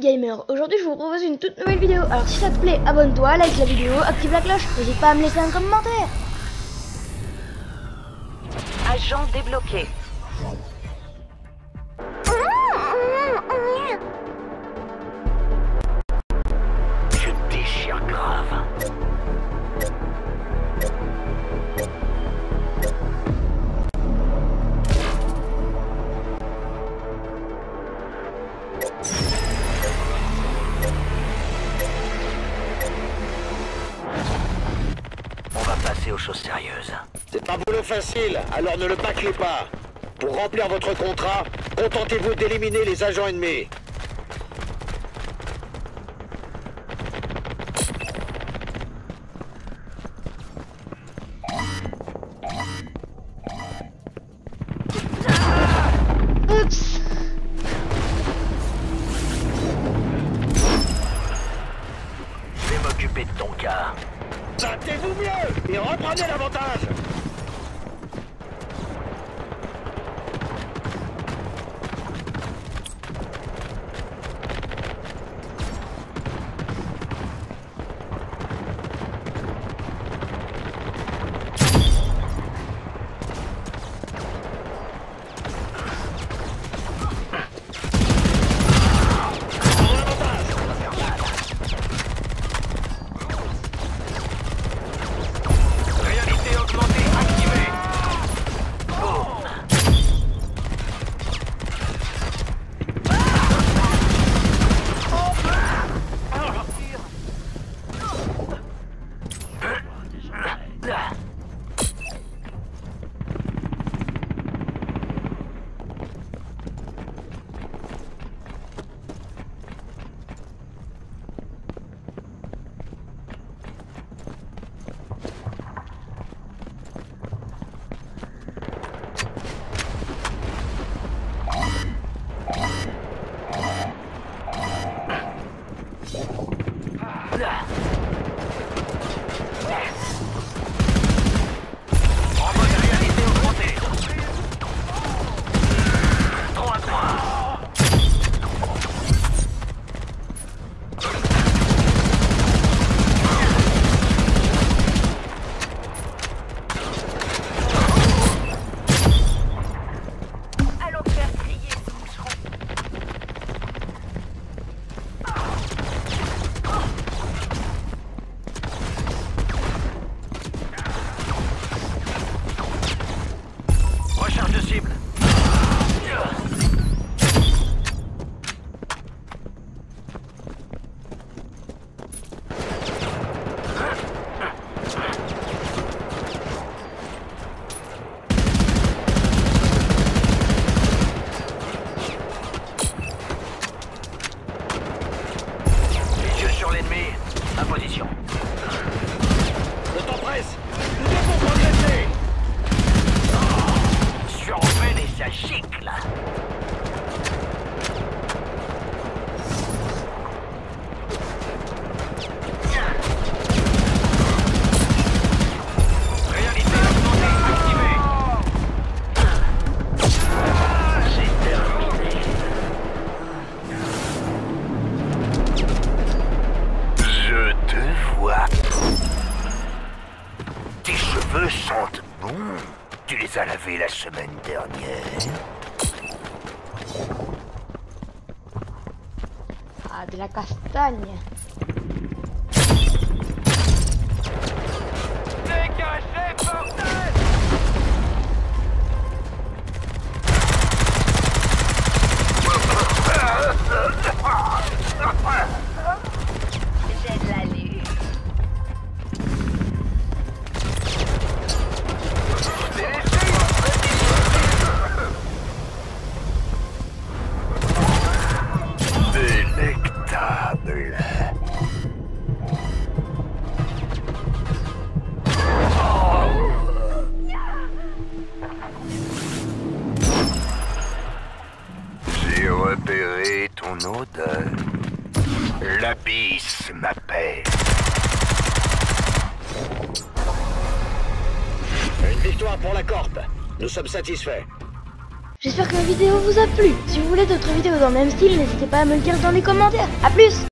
Gamer. Aujourd'hui je vous propose une toute nouvelle vidéo. Alors si ça te plaît, abonne-toi, like la vidéo, active la cloche, n'hésite pas à me laisser un commentaire. Agent débloqué. Aux choses sérieuses. C'est un boulot facile, alors ne le bâclez pas. Pour remplir votre contrat, contentez-vous d'éliminer les agents ennemis. Je vais m'occuper de ton cas. Sentez-vous mieux et reprenez l'avantage. À laver la semaine dernière. Ah, de la castagne. Dégagez, bordel! J'ai de la lune. Repérer ton odeur. L'abysse m'appelle. Une victoire pour la Corp. Nous sommes satisfaits. J'espère que la vidéo vous a plu. Si vous voulez d'autres vidéos dans le même style, n'hésitez pas à me le dire dans les commentaires. A plus!